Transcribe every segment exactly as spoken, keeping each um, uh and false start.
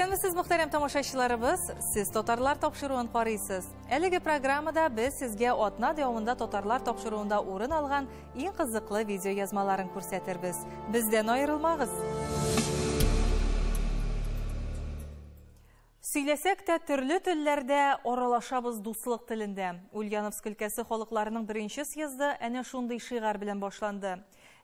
Qaytganmisiz muhtaram tomoshachilarimiz, siz Tatarlar topshiruvini qaraysiz. Haliga programmada biz sizga Otna davomida Tatarlar topshiruvida o'rin olgan eng qiziqli video yozmalarini ko'rsatamiz. Bizdan ayrilmag'iz. Сөйлесекте түрлі тілләрдә оралашабыз дуслык телендә. Ульяновск өлкәсе халыкларының беренче съезды әнә шундый шигар белән башланды.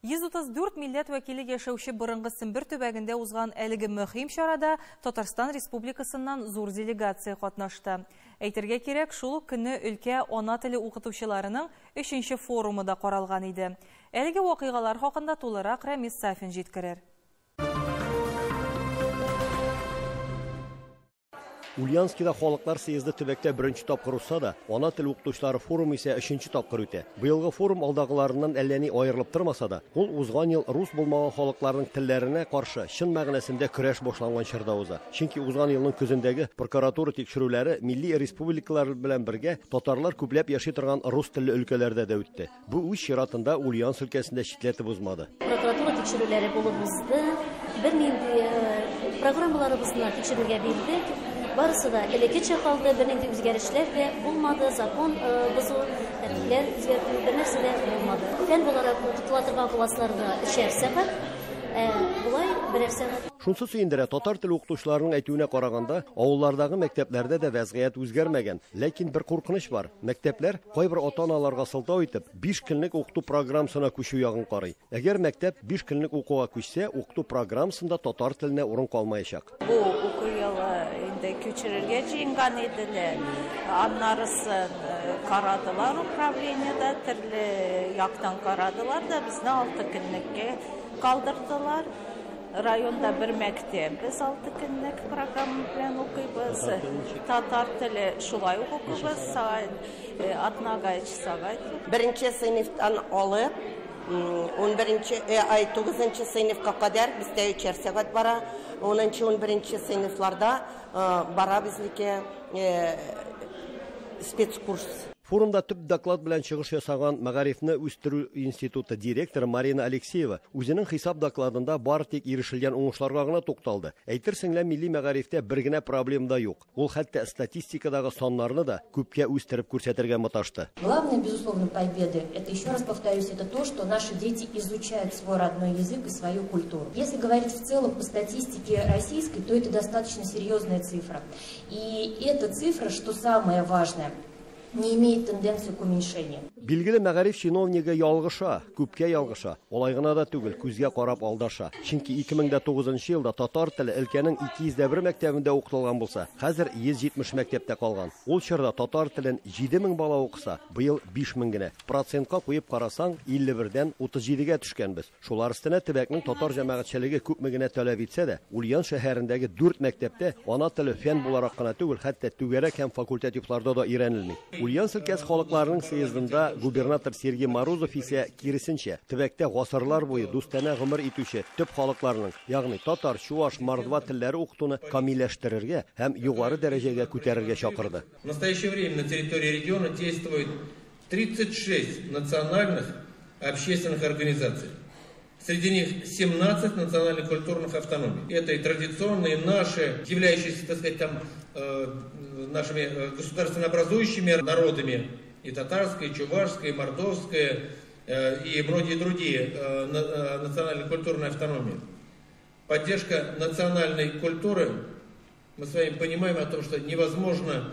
йөз утыз дүрт милләт вәкиле яшәүче борынгы Сембер төбәгендә узган әлеге мөһим чарада Татарстан Республикасыннан зур делегация катнашты. Әйтергә кирәк, шул көне өлкә ана теле укытучыларының өченче форумы да каралган иде. Әлеге вакыйгалар хакында тулырак Рәмис Сафин җиткерер. Ульянскида халыклар съезды төбәктә беренче тапкыр узса да, ана тел укытучылары форумы исә өченче тапкыр үтә. Быелгы форум алдагыларыннан әллә ни аерылып тормаса да, ул узган ел рус булмаган халыкларның телләренә каршы чын мәгънәсендә көрәш башланган чорда уза. Чөнки узган елның көзендәге прокуратура тикшерүләре милли республикалар белән бергә татарлар күпләп яши торган рус телле өлкәләрдә дә үтте. Бу үз чиратында Ульянск өлкәсендә читләтеп узмады. Прокуратура тикшерүләре булып узды. Бернинди программаларыбызны тикшерүгә бирдек. Барысы да элекече калды, бернинди үзгәрешләр дә булмады, закон бозу, тәртипләр үзгәртү бернәрсә дә булмады. Фән буларак укытыла торган классларда өчәр сәгать, булай берәр сәгать. Шунсы сөендерә, татар теле укытучыларының әйтүенә караганда, авыллардагы мәктәпләрдә дә вазгыят үзгәрмәгән, ләкин бер куркыныч бар. Мәктәпләр кайбер ата-аналарга сылтау итеп, биш көнлек укыту программасына күчү ягын карый. Әгәр мәктәп биш көнлек укуга күчсә, укыту программасында татар теленә урын калмаячак. Бу уку ялы инде күчерергә җыенган иде. Аннарысы карадылар, управлениедә төрле яктан карадылар да, безне алты көнлеккә калдырдылар. Районда бер мәктәп, без алты көнлек программа белән укыйбыз. Татар теле шулай укыйбыз, атнага часагай. Беренче сыйныфтан алып, тугызынчы сыйныфка кадәр бездә өчәр сәгать бара. онынчы-он беренче сыйныфларда бара безлеке спецкурс. Форумда төп доклад белән чыгыш ясаган Мәгарифне үстерү институты директоры Марина Алексеева үзенең хисап докладында бар тик ирешелгән уңышларга гына тукталды. Әйтер сеңле, милли мәгарифтә бер генә проблема да юк. Ул хәтта статистикадагы саннарны да күпкә үстереп күрсәтергә маташты. Главное, безусловно, победы. Это, еще раз повторюсь, это то, что наши дети изучают свой родной язык и свою культуру. Если говорить в целом по статистике российской, то это достаточно серьезная цифра. И эта цифра, что самое важное, не имеет тенденцию к уменьшению. Билгеле мәгариф чиновнигы ялгыша, күпкә ялгыша, алай гына да түгел, күзгә карап алдаша. Чөнки ике мең тугызынчы елда татар теле өлкәнең ике йөз бер мәктәбендә укытылган булса, хәзер йөз җитмеш мәктәптә калган. Ул чорда татар телен җиде мең бала укыса, быел биш мең генә. Процентка куеп карасаң, илле бердән утыз җидегә төшкәнбез. Шулар өстенә төбәкнең татар җәмәгатьчелеге күпме генә таләп итсә дә, Ульян шәһәрендәге дүрт мәктәптә ана теле фән буларак кына түгел, хәтта түгәрәк һәм факультативларда да өйрәнелми. Ульянск өлкәсе халыкларының съездында губернатор Сергей Марузов исә киресенчә, төбәктә гасырлар буе дустана гомер итүче төп халыкларның, ягъни татар, чуваш, мордва телләре укытуны камилләштерергә һәм югары дәрәҗәгә күтәрергә чакырды. В настоящее время на территории региона действует тридцать шесть национальных общественных организаций. Среди них семнадцать национальных культурных автономий. Это и традиционные наши, являющиеся, так сказать, там, э, нашими государственнообразующими народами, и татарская, и чувашская, и мордовская, э, и многие другие э, на, национальные культурные автономии. Поддержка национальной культуры, мы с вами понимаем о том, что невозможно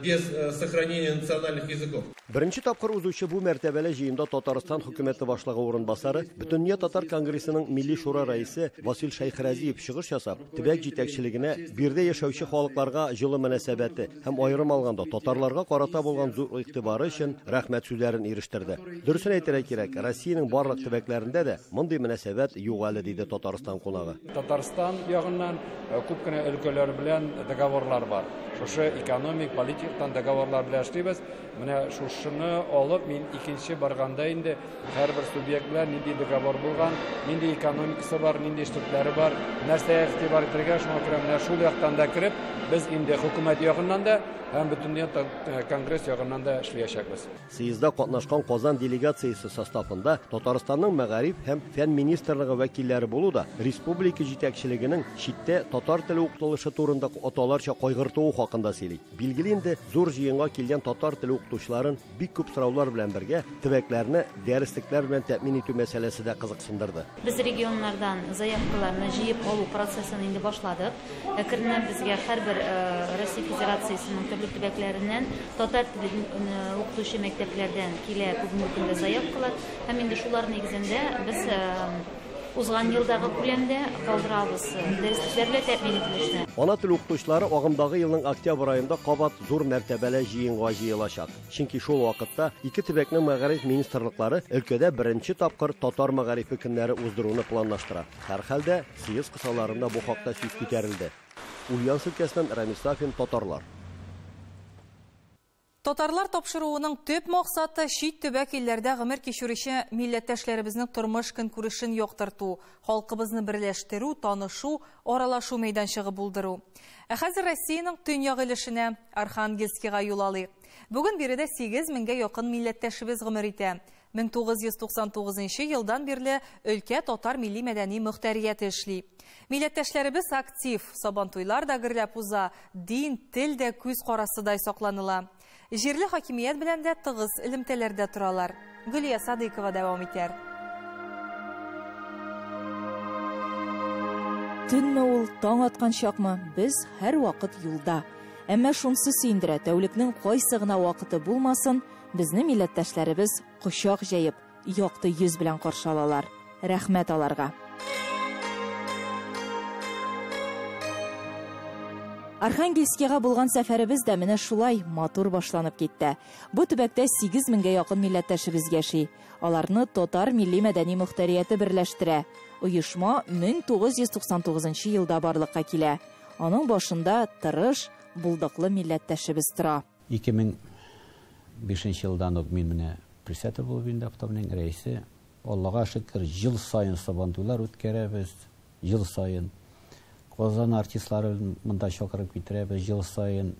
без сохранения национальных языков. Беренче тапкыр узучы бу мәртәбәле җыенда Татарстан хөкүмәте башлагы урынбасары, Бөтендөнья татар конгрессының милли шура рәисе Василий Шайхразиев чыгыш ясап, төбәк җитәкчелегенә бирдә яшәүче халыкларга җылы мөнәсәбәте һәм аерым алганда татарларга карата булган зур игътибары өчен рәхмәт сүзләрен ирештерде. Дөресен әйтергә кирәк, Россиянең барлык төбәкләрендә дә мондый мөнәсәбәт юк әле, диде Татарстан кунагы. Татарстан ягыннан күп кенә өлкәләр белән договорлар бар. Шушы экономик политикатан договорлар беләштебез. Менә шушыны алып, мин икенче барганда инде һәр бер субъектлар нинди договор булган, нинди экономикасы бар, нинди эшлекләре бар, нәрсәгә игътибар итергә, шуңа күрә менә шул яктан да кирип, без инде хөкүмәт ягыннан да һәм бөтендә конгресс ягыннан да эшләячәкбез. Съездда катнашкан Казан делегациясе составында Татарстанның мәгариф һәм фән министрлыгы вәкилләре булу да, республика җитәкчелегенең читтә татар теле укытылышы турында аталарча кайгыртуы хакында сөйли. Билгеле инде зур җыенга килгән татар теле укытучыларын бик күп сораулар белән бергә төбәкләрне дәреслекләр белән тәэмин итү мәсьәләсе дә кызыксындырды. Без регионнардан заявкаларны җыеп алу процессын инде башладык. Әкреннән безгә һәр бер Россия Федерациясының төрле төбәкләреннән татар теле укытучы мәктәпләрдән килә бүгенге көндә заявкалар. Һәм инде шулар нигезендә без узган елдагы күләмдә калдырабыз дәресләргә тәэмин итүчне. Ана теле укытучылары агымдагы елның октябрь аенда кабат зур мәртәбәле җыенга җыелачак. Чөнки шул вакытта ике төбәкнең мәгариф министрлыклары өлкәдә беренче тапкыр татар мәгарифе көннәре уздыруны планлаштыра. Һәрхәлдә съезд кысаларында бу хакта сүз күтәрелде. Ульян Сөлкәсеннән Рәмис Сафин, Татарлар. Татарлар тапшыруының төп максаты чит төбәк илләрдә гомер кичүреше милләттәшләребезнең тормыш көнкүрешен яктырту, халкыбызны берләштерү, танышу, аралашу мәйданчыгы булдыру. Ә хәзер Россиянең дөньяк илешенә Архангельскига юл алый. Бүген биредә сигез меңгә якын милләттәшебез гомер итә. мең тугыз йөз туксан тугызынчы елдан бирле өлкә татар милли мәдәни мөхтәрияте эшли. Милләттәшләребез актив, сабантуйлар да гөрләп уза, дин, тел дә күз карасыдай сакланыла. Җирле хакимият белән дә тыгыз элемтәләрдә торалар. Гөлия Садыкова дәвам итәр. Төнме ул, таң аткан чакмы, без һәр вакыт юлда. Әмма шунсы сөендерә, тәүлекнең кайсы гына вакыты булмасын, безне милләттәшләребез кочак җәеп, якты йөз белән каршалалар. Рәхмәт аларга. Архангельскига булган сәфәребез дә менә шулай матур башланып китте. Бу төбәктә сигез меңгә якын милләттәшебез яши. Аларны татар милли мәдәни мөхтәрияте берләштерә. Уешма мең тугыз йөз туксан тугызынчы елда барлыкка килә. Аның башында тырыш, булдыклы милләттәшебез тора. ике мең бишенче елдан ук мин менә председатель булып инде автомның рәисе. Аллага шөкер, ел сайын сабантуйлар үткәрәбез, ел сайын Казан артистлары монда чакырып китерәбез, ел сайын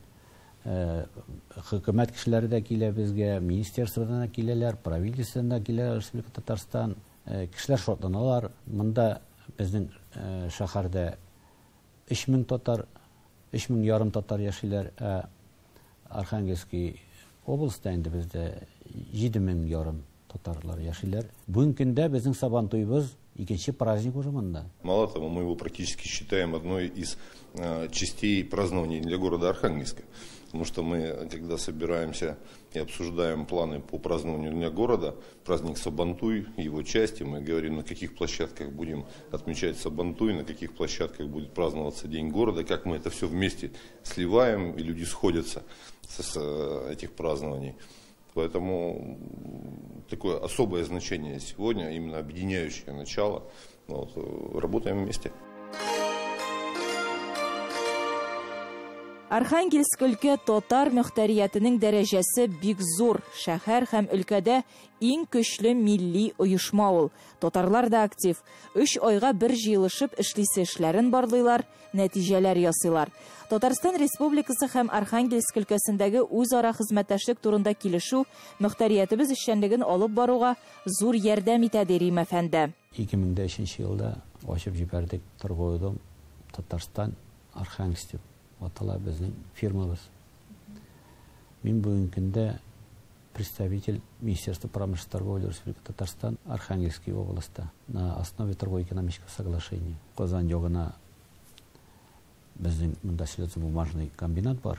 хөкүмәт кешеләре дә килә безгә, министрлыктан киләләр, правительстводан да килә, Республика Татарстан. Кешеләр шатланалар. Монда безнең шәһәрдә өч мең татар, өч мең ярым татар яшиләр. Архангельский областында инде бездә җиде мең ярым татарлар яшиләр. Бүгенге көндә безнең сабантуйбыз икенче праздник уже монда. Мало того, мы его практически считаем одной из э, частей празднования для города Архангельска. Потому что мы, когда собираемся и обсуждаем планы по празднованию для города, праздник Сабантуй, его части, мы говорим, на каких площадках будем отмечать Сабантуй, на каких площадках будет праздноваться День города, как мы это все вместе сливаем, и люди сходятся с, с этих празднований. Поэтому такое особое значение сегодня, именно объединяющее начало. Вот, работаем вместе. Архангельск өлкә татар мөхтәриятенең дәрәҗәсе бик зур. Шәһәр һәм өлкәдә иң көчле милли оешма ул. Татарлар да актив. Өч айга бер җыелышып эшлисе эшләрен барлыйлар, нәтиҗәләр ясыйлар. Татарстан Республикасы һәм Архангельск өлкәсендәге үзара хезмәттәшлек турында килешү мөхтәриятебез эшчәнлеген алып баруга зур ярдәм итә, ди Рим әфәнде. ике мең өченче елда ашып җибәрдек торговый дом Татарстан Архангельск. Атала безнең фирмабыз. Мин бүгенге көндә представитель Министерства промышленности торговли Республики Татарстан Архангельской области на основе торгово-экономического соглашения. Казан ягына безнең монда бумажный комбинат бар.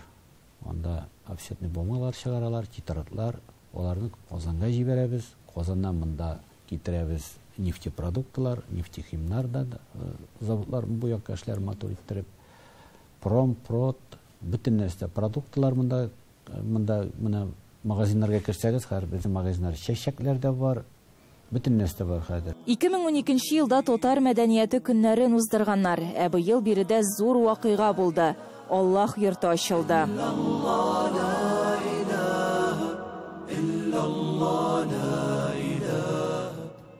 Анда офсетный бумалар чыгаралар, тетрадлар, аларны Казанга җибәрәбез. Казаннан монда китерәбез нефтепродуктлар, нефтехимнар да, заводлар бу якка эшләр матур иттереп промпрод, бөтен нәрсә продуктлар монда, монда менә магазиннарга керсәгез, һәр безнең магазиннар чәчәкләр дә бар, бөтен нәрсә бар хәзер. ике мең уникенче елда татар мәдәнияте көннәрен уздырганнар, ә быел биредә зур вакыйга булды. Аллах йорты ачылды.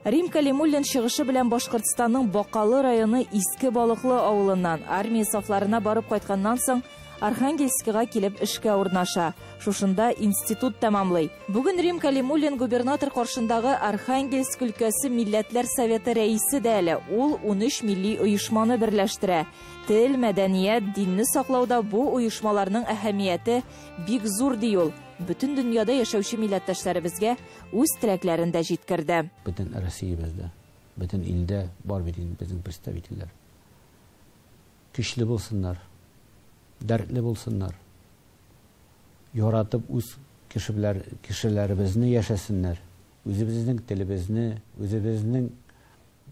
Рим Калимулин чыгышы белән Башкортстанның Бакалы районы Иске Балыклы авылыннан армия сафларына барып кайтканнан соң Архангельскига килеп эшкә урнаша. Шушында институт тәмамлый. Бүген Рим Калимулин губернатор каршындагы Архангельск өлкәсе Милләтләр советы рәисе дә әле. Ул унөч милли оешманы берләштерә. Тел, мәдәният, динне саклауда бу оешмаларның әһәмияте бик зур ди ул. Бүтән дөньяда яшәүче милләттәшләребезгә үз теләкләрен дә җиткерде. Бүтән Россиябездә, бүтән илдә бар бит инде безнең представительләр. Көчле булсыннар, дәртле булсыннар. Яратып үз кешеләр, кешеләребезне яшәсеннәр. Үзебезнең телебезне, үзебезнең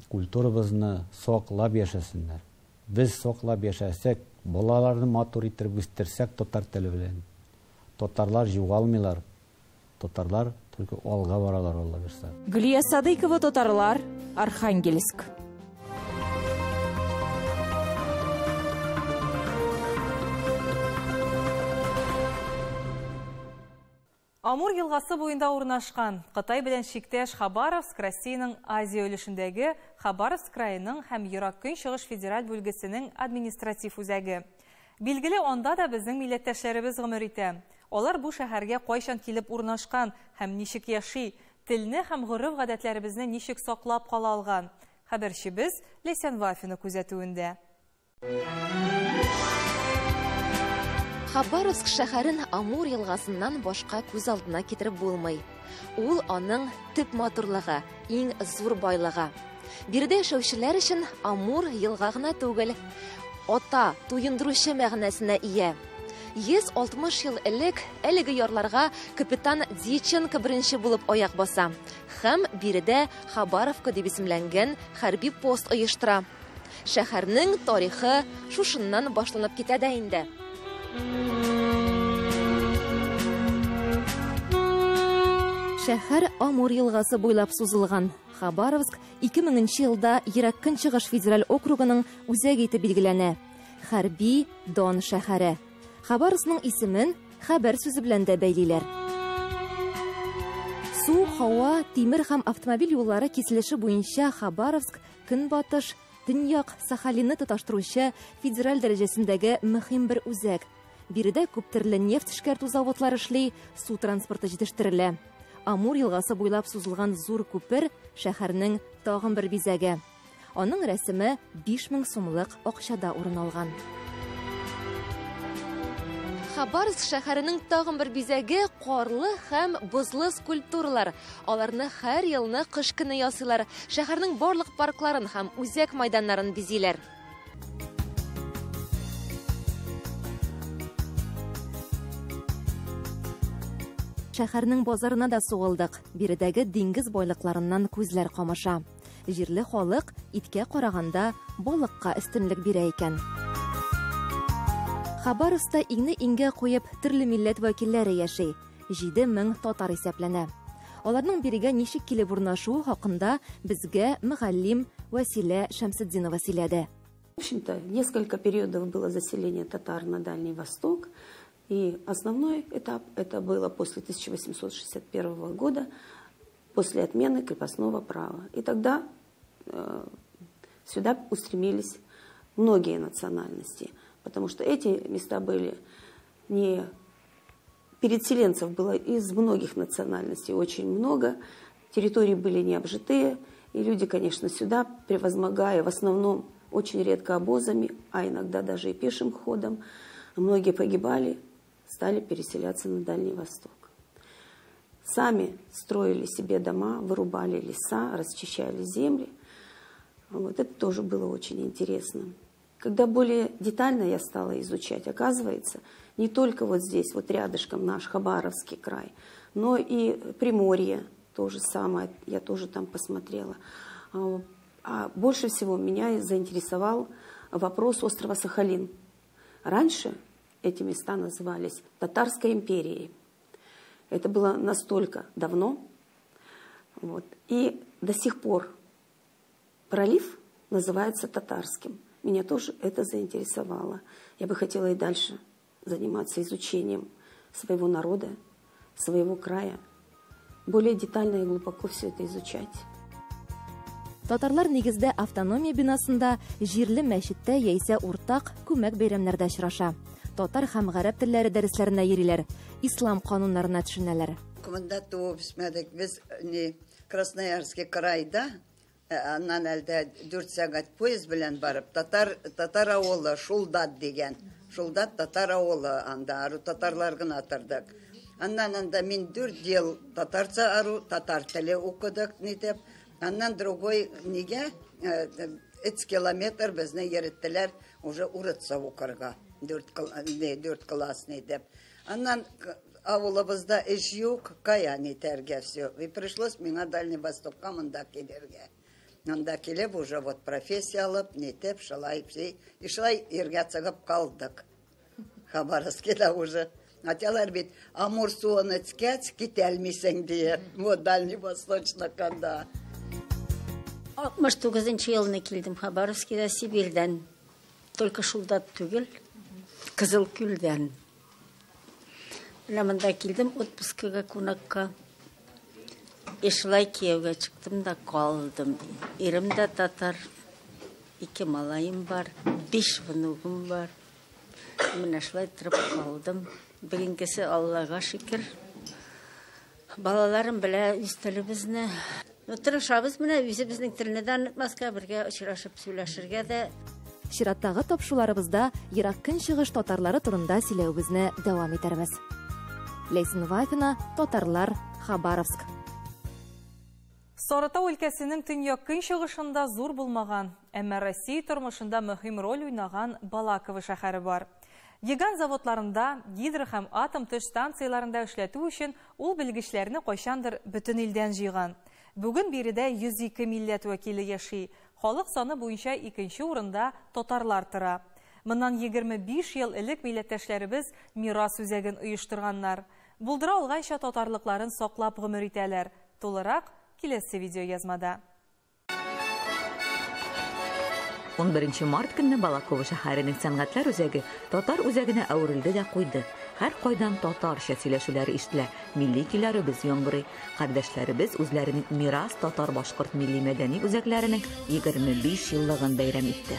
культурабызны саклап яшәсеннәр. Без саклап яшәсәк, балаларны матур иттереп үстерсәк татар теле белән. Татарлар югалмыйлар. Татарлар только алга баралар, Алла бирса. Гүлия Садыкова, Татарлар, Архангельск. Амур елгасы буенда урнашкан Кытай белән чиктәш Хабаровск Россиянең Азия өлешендәге Хабаровск краеның һәм Йөрәк-Көнчыгыш федераль бүлгесенең административ үзәге. Билгеле, анда да безнең милләттәшләребез гомер итә. Алар бу шәһәргә кайчан килеп урнашкан һәм ничек яши, телне һәм гореф-гадәтләребезне ничек саклап кала алган. Хәбәрчебез Лесян Вафина күзәтүендә. Хабаровск шәһәрен Амур елгасыннан башка күз алдына китереп булмый. Ул аның төп матурлыгы, иң зур байлыгы. Биредә яшәүчеләр өчен Амур елга гына түгел, ата, туйындыручы мәгънәсенә ия. йөз алтмыш ел элек әлеге ярларга капитан Дьяченко беренче булып аяк баса. Һәм биредә Хабаровка дип исемләнгән хәрби пост оештыра. Шәһәрнең тарихы шушыннан башланып китә дә инде. Шәһәр Амур елгасы буйлап сузылган. Хабаровск ике меңенче елда Йөрәк-Көнчыгыш федераль округының үзәге итеп билгеләнә. Хәрби Дон шәһәре. Хабаровскның исемен хәбәр сүзе белән дә бәйлиләр. Су, һава, тимер һәм автомобиль юллары киселеше буенча Хабаровск көнбатыш, төньяк Сахалинны тоташтыручы федераль дәрәҗәсендәге мөһим бер үзәк. Биредә күптөрле нефть эшкәртү заводлары эшли, су транспорты җитештерелә. Амур елгасы буйлап сузылган зур күпер шәһәрнең тагын бер бизәге. Аның рәсеме биш мең сумлык акчада урын алган. Хабаровск шәһәренең тагын бер бизәге карлы һәм бозлы скульптуралар. Аларны һәр елны кыш көне ясыйлар. Шәһәрнең барлык паркларын һәм үзәк мәйданнарын бизиләр. Шәһәрнең базарына да сугылдык. Биредәге диңгез байлыкларыннан күзләр камаша. Җирле халык иткә караганда балыкка өстенлек бирә икән. Хабаровста иңне-иңгә куеп төрле милләт вәкилләре яши. җиде мең татар исәпләнә. Аларның бирегә ничек килеп урнашу хакында безгә мөгаллим Василия Шәмсетдинова сөйләде. В общем-то, несколько периодов было заселение татар на Дальний Восток. И основной этап это было после тысяча восемьсот шестьдесят первого года, после отмены крепостного права. И тогда э, сюда устремились многие национальности, потому что эти места были не... Переселенцев было из многих национальностей очень много, территории были необжитые, и люди, конечно, сюда, превозмогая в основном очень редко обозами, а иногда даже и пешим ходом, многие погибали, стали переселяться на Дальний Восток. Сами строили себе дома, вырубали леса, расчищали земли. Вот это тоже было очень интересно. Когда более детально я стала изучать, оказывается, не только вот здесь, вот рядышком наш Хабаровский край, но и Приморье, то же самое, я тоже там посмотрела. А больше всего меня заинтересовал вопрос острова Сахалин. Раньше эти места назывались Татарской империей. Это было настолько давно. Вот. И до сих пор пролив называется Татарским. Меня тоже это заинтересовало. Я бы хотела и дальше заниматься изучением своего народа, своего края, более детально и глубоко все это изучать. Татарлар негізді автономия бинасында, жерлі мәшітті яйсе ортақ көмәк бәйрәмләрдә шыраша. Татар һәм ғәрәп телләре дәрісләренә йөриләр, ислам канунларына төшенәләр. Кымында туып үсмәдек, без Красноярский крайда, аннан әлдә дүрт сәгать поезд белән барып, татар авылы, Шулдат дигән. Шулдат татар авылы, анда ару татарлар гына тордык. Аннан анда мин дүрт ел татарца ару, татар теле укыдык нитеп. Аннан другой неге, өч километр безне йөреттеләр, уже урытса укырга, дүрт классный деп. Аннан авылыбызда эш юк, каян итәргә все. И пришлось миңа Дальний Востокка монда килергә. Монда килеп уже вот профессия алып, нитеп, шылай, и шылай йөргә чыгып калдык. Хабаровскида уже. Аталар бит Амур суын эчкәч китәлмисең диер. Вот Дальний Восточна канда. алтмыш тугызынчы елына килдем Хабаровскийда, Сибирьдән. Только Шулдат түгел, Кызылкүлдән. Менә монда килдем отпускыга, кунакка. Эшлай кияүгә чыктым да калдым. Ирем дә татар, ике малаем бар, биш внугым бар. Менә шулай торып калдым. Беренкесе Аллага шикер. Балаларым белә үз телебезне. Тырышабыз менә үзебезнең телне дә онытмаска, бергә очрашып сөйләшергә дә. Чираттагы тапшыруларыбызда ерак көнчыгыш татарлары турында сөйләүебезне дәвам итәрбез. Ләйсин Вафина, Татарлар, Хабаровск. Сарытау өлкәсенең төньяк көнчыгышында зур булмаган, әмма Россия тормышында мөһим роль уйнаган Балаково шәһәре бар. Гигант заводларында, гидро һәм атом төш станцияларында эшләтү өчен ул белгечләрне кайчандыр бөтен илдән җыйган. Бүген биредә йөз ике милләт вәкиле яши. Халык саны буенча икенче урында татарлар тора. Моннан егерме биш ел элек милләттәшләребез мирас үзәген оештырганнар. Булдыра алганча татарлыкларын саклап гомер итәләр. Толырак киләсе видео язмада. он беренче март көнне Балаково шәһәренең сәнгатьләр үзәге татар үзәгенә әверелде дә куйды. Һәр кайдан татарча сөйләшүләре ишетелә. Милли киләребез яңгырый. Кардәшләребез үзләренең мирас татар-башкорт милли мәдәни үзәкләренең егерме биш еллыгын бәйрәм итте.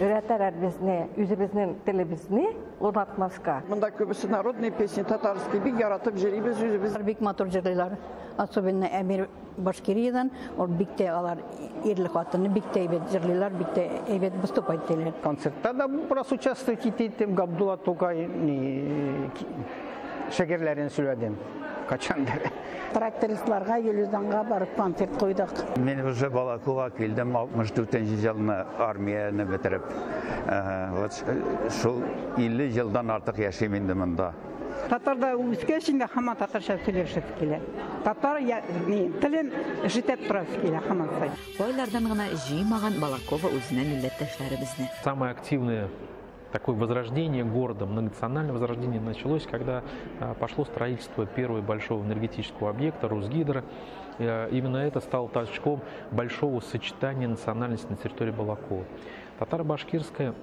Өйрәтәләр безне үзебезнең телебезне онытмаска. Монда күбесе народные песни татарские бик яратып җырыбыз үзебез. Бик матур җырлыйлар. Особенно Әмир Башкириядан, ул бик тә алар ирле хатыны бик тә әйбәт җырлыйлар, бик тә әйбәт выступать итәләр. Концертта да раз участвовать итәм, Габдулла Тугай шәгырьләрен сөйләдем. Качандыр. Трактористларга Елизанга барып концерт куйдык. Мен уже Балакова килдем алтмыш дүртенче елны армияны бетереп. Шул илле елдан артык яшим инде монда. Татарда үскәчендә һаман татарча сөйләшеп килә. Татар телен җитеп торасы килә һаман. Байлардан гына җыймаган Балакова үзенә милләттәшләребезне. Самое активное такое возрождение города, многонациональное возрождение началось, когда пошло строительство первого большого энергетического объекта Росгидро. Именно это стало толчком большого сочетания национальности на территории Балакова. Татаро-башкирская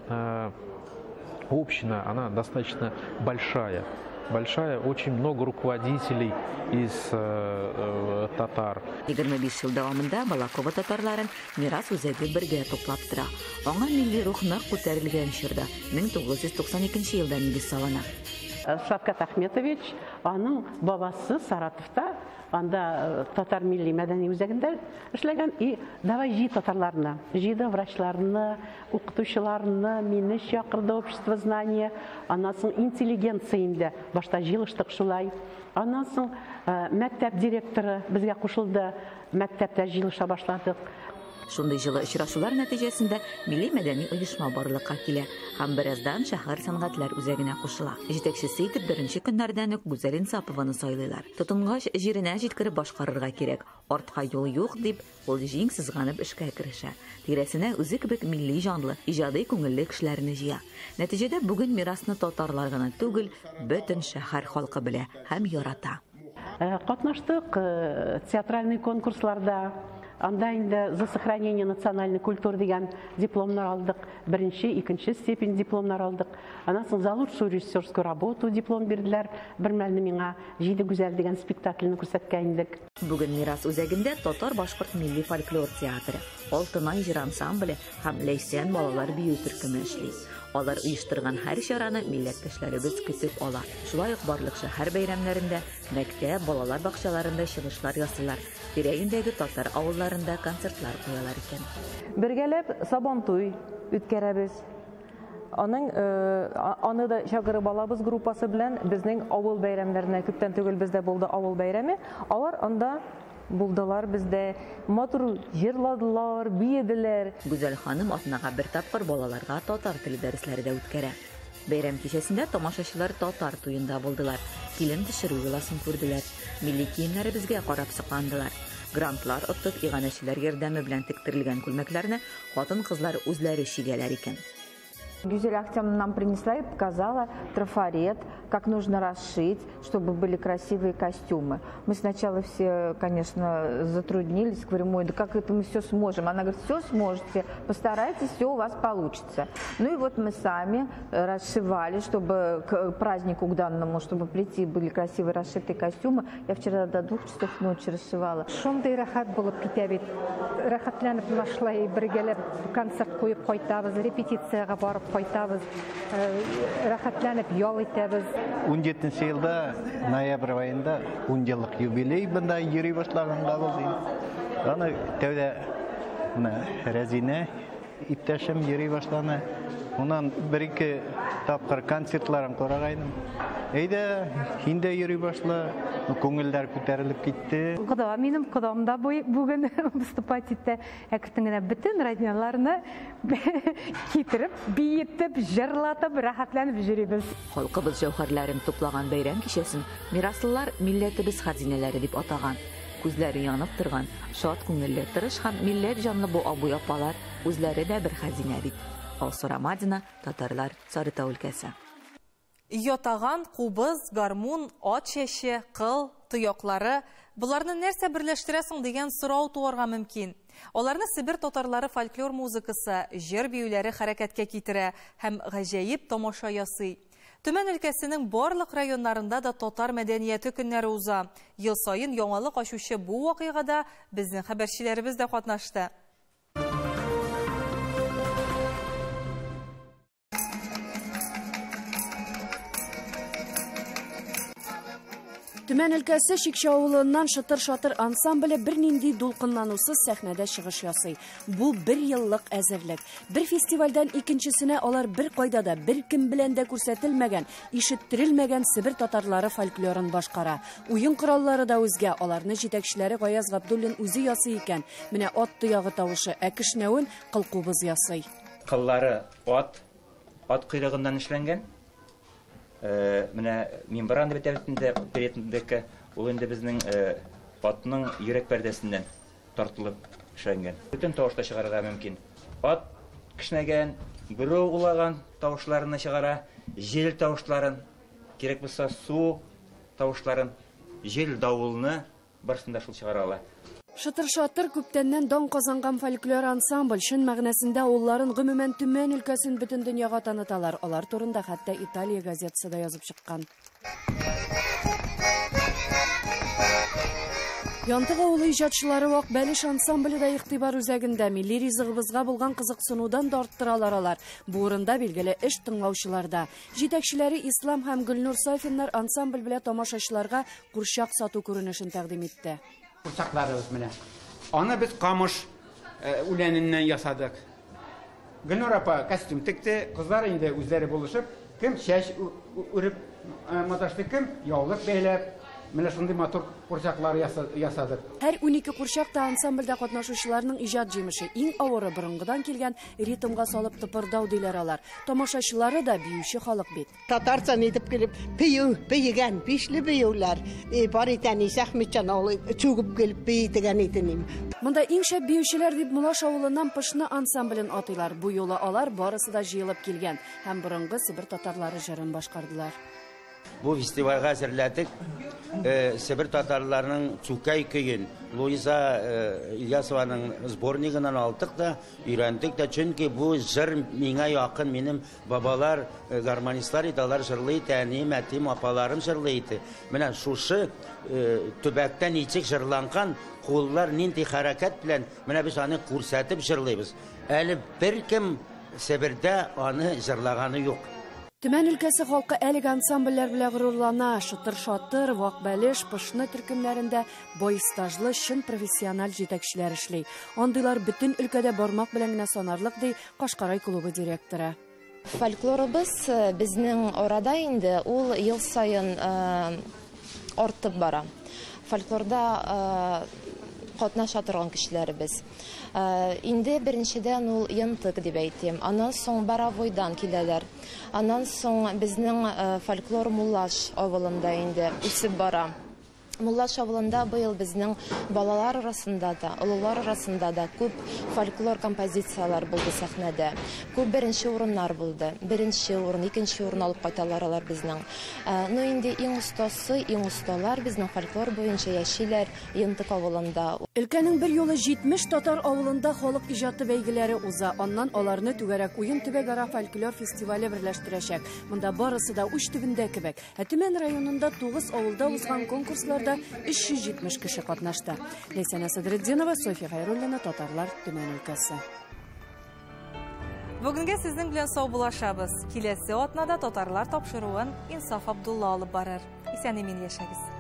община, она достаточно большая. Большая, очень много руководителей из э, э, татар. егерме биш ел дәвамында Балакова татарларын мирас үзәге бергә туплап тора. Аңа милли рух нык күтәрелгән чорда мең тугыз йөз туксан икенче елда нигез салына. Шавкат Ахметович, аның бабасы Саратовта, анда татар милли мәдәни үзәгендә эшләгән, и давай җи татарларны, җиде врачларны, укытучыларны, мине чакырды общество знания, анасын интеллигенция инде, башта җыелыштык шулай. Анасын мәктәп директоры безгә кушылды, мәктәптә җыелыша башладык. Шундый җылы очрашулар нәтиҗәсендә милли мәдәни оешма барлыкка килә һәм бераздан шәһәр сәнгатьләр үзәгенә кушыла. Җитәкчесе итеп беренче көннәрдән үк Гүзәлен Сапованы сайлыйлар. Тотынгач җиренә җиткереп башкарырга кирәк. Артка юл юк дип, ул җиң сызганып эшкә керешә. Тирәсенә үзе кебек милли җанлы, иҗади күңелле кешеләрне җыя. Нәтиҗәдә бүген мирасны татарлар гына түгел, бөтен шәһәр халкы белә һәм ярата. Катнаштык театральный конкурсларда, Анда инде за сохранение национальной культуры деген дипломнар алдык, беренче, икенче степень дипломнар алдык. Анан соң за лучшую режиссерскую работу диплом бердиләр. Бер мәлне миңа «Җиде гүзәл» деген спектакльне күрсәткән идек. Бүген мирас үзәгендә татар башкорт милли фольклор театры, Алтын ай җыр ансамбле һәм Ләйсән балалар бию төркеме эшли. Алар уйыштырган һәр чараны милләттәшләребез көтеп ала. Шулай ук барлык шәһәр бәйрәмнәрендә, мәктәп, балалар бакчаларында чыгышлар ясыйлар. Тирәгендәге татар авылларында концертлар куялар икән. Бергәләп сабан туй үткәрәбез. Аның аны да шагыры балабыз группасы белән безнең авыл бәйрәмнәренә күптән түгел бездә булды авыл бәйрәме. Алар анда булдылар бездә, матур җырладылар, биеделәр. Гүзәл ханым атнага бер тапкыр балаларга татар теле дәресләре дә үткәрә. Бәйрәм кичәсендә тамашачылар татар туенда булдылар. Килен төшерү йоласын күрделәр. Милли киемнәребезгә карап сыкландылар. Грантлар оттык иганәчеләр ярдәме белән тектерелгән күлмәкләрне хатын-кызлар үзләре чигәләр икән. Гюзеля Ахтямова нам принесла и показала трафарет, как нужно расшить, чтобы были красивые костюмы. Мы сначала все, конечно, затруднились, говорим, ой, да как это мы все сможем? Она говорит, все сможете, постарайтесь, все у вас получится. Ну и вот мы сами расшивали, чтобы к празднику к данному, чтобы прийти, были красивые расшитые костюмы. Я вчера до двух часов ночи расшивала. Шундай рахат булып китәбит. Рахатланып башлай, бергәләп концерт куеп кайтабыз, репетицияга барып кайтабыз, рахатланып ял итәбез. он жетінші елда ноябрь айында он еллык юбилей бында йөри башлаганбыз. Аны тәүдә мына Разина иптәшем йөри башланы. Унан бер-ике тапкыр концертларын карагайным. Әйдә, инде йөри башла. Көңелдәр күтәрелеп китте. Куда минем кудам да бүген выступать итте. Әкертен генә бөтен родняларны китереп, биетеп, җырлатып, рәхәтләнеп йөрибез. Халкыбыз җәүһәрләрен туплаган бәйрәм кичәсен мираслылар милләтебез хәзинәләре дип атаган. Күзләре янып торган, шат күңелле, тырыш һәм милләт җанлы бу абый-апалар үзләре дә бер хәзинә бит. Алсурамадина, татарлар, Сарыта өлкәсе. Йотаган, кубыз, гармун, ат чәше, кыл, тыяклары буларны нәрсә берләштерәсең дигән сорау туарга мөмкин. Аларны Сибир татарлары фольклор музыкасы, җыр биюләре хәрәкәткә китерә һәм гаҗәеп тамаша ясый. Төмән өлкәсенең барлык районнарында да татар мәдәнияте көннәре уза. Ел саен яңалык ачучы бу вакыйгада безнең хәбәрчеләребез дә катнашты. Төмән өлкәсе Шикша авылыннан шатыр-шатыр ансамбле бер нинди дулкынланусыз сәхнәдә чыгыш ясый. Бу бер еллык әзерлек. Бер фестивальдән икенчесенә алар бер кайда да, бер кем белән дә күрсәтелмәгән, ишеттерелмәгән Сибир татарлары фольклорын башкара. Уен кораллары да үзгә, аларны җитәкчеләре Гояз Габдуллин үзе ясый икән. Менә ат тоягы тавышы, әкешнәвен кылкубыз ясый. Кыллары ат, ат койрыгыннан эшләнгән. Менә мембрана бетәлетендә перетендәке ул инде безнең атның йөрәк пәрдәсеннән тартылып эшләнгән. Бүтән тавышта чыгарырга мөмкин. Ат кешнәгән, берәү улаган тавышларын чыгара, җел тавышларын, кирәк булса су тавышларын, җел давылны барсын да шул чыгара ала. Шытыр-шатыр күптәннән дан казанган фольклор ансамбль шын мәгънәсендә улларын гомумән Төмән өлкәсен бөтен дөньяга таныталар. Алар турында хәтта Италия газетасы да язып чыккан. Янтыга улы иҗатчылары вак бәлеш ансамбле да игътибар үзәгендә милли ризыгыбызга булган кызыксынудан да арттыралар алар. Бу урында билгеле эш тыңлаучыларда. Җитәкчеләре Ислам һәм Гөлнур Сафиннар ансамбль белән тамашачыларга курчак сату күренешен тәкъдим итте. Курчакларыбыз менә. Аны без камыш үләненнән ясадык. Гөлнур апа костюм текте, кызлар инде үзләре булышып, кем чәч үреп маташты, кем яулык бәйләп, менә шундый матур курчаклар ясадык. Һәр унике курчакта ансамбльдә катнашучыларның иҗат җимеше иң авыры борынгыдан килгән ритмга салып тыпырдау диләр алар. Тамашачылары да биюче халык бит. Татарча әйтеп килеп, пию, бигән, бишле биюләр, бар итәни сәхмәтчән авылы чүгеп килеп битегән итенем. Монда иң шәп биючеләр дип Мулаш авылыннан Пышны ансамблен атыйлар. Бу юлы алар барысы да җыелып килгән һәм борынгы Сибир татарлары җырын башкардылар. Bu festivalga hazırladık. Ee, Sibir Tatarlarının Çukay köyün Luisa e, İlyasova'nın zborniginden aldık da öğrendik de çünkü bu jır mine yakın benim babalar e, garmonistlar idalar jırlaydı, annem, etim, apalarım jırlaydı. Mena şuşu e, tübekten içik jırlangan kollar ninti hareket bilen mena biz onu kursatıp jırlayız. Eli bir kim Sibir'de onu jırlaganı yok. Төмән өлкәсе халкы әлеге ансамбльләр белән горурлана, шытыр-шатыр, вак-бәлеш, пышны төркемнәрендә бай стажлы шин профессиональ җитәкчеләр эшли. Андыйлар бөтен өлкәдә бармак белән генә санарлык, ди Кашкарай клубы директоры. Фольклорыбыз безнең арада инде ул ел сайын артып бара. Фольклорда катнаша торган кешеләребез. Инде беренчедән ул янтык дип әйтәм. Аннан соң Баравойдан киләләр. Аннан соң безнең фольклор Муллаш авылында инде үсеп бара. Муллаш авылында быел безнең балалар арасында да, олылар арасында да күп фольклор композициялар булды сәхнәдә. Күп беренче урыннар булды. Беренче урын, икенче урын алып кайталар алар безнең. Ну инде иң устасы, иң усталар безнең фольклор буенча яшиләр Янтык авылында. Өлкәнең бер юлы җитмеш татар авылында халык иҗаты бәйгеләре уза. Аннан аларны Түгәрәк уен төбәгара фольклор фестивале берләштерәчәк. Монда барысы да уч төбендә кебек. Әтемән районында тугыз авылда узган конкурсларда өч йөз җитмеш кеше катнашты. Ләйсәнә Садретдинова, София Хайруллина, Татарлар, Төмән өлкәсе. Бүгенгә сезнең белән сау булашабыз. Киләсе атнада татарлар тапшыруын Инсаф Абдулла алып барыр. Исән-имин яшәгез.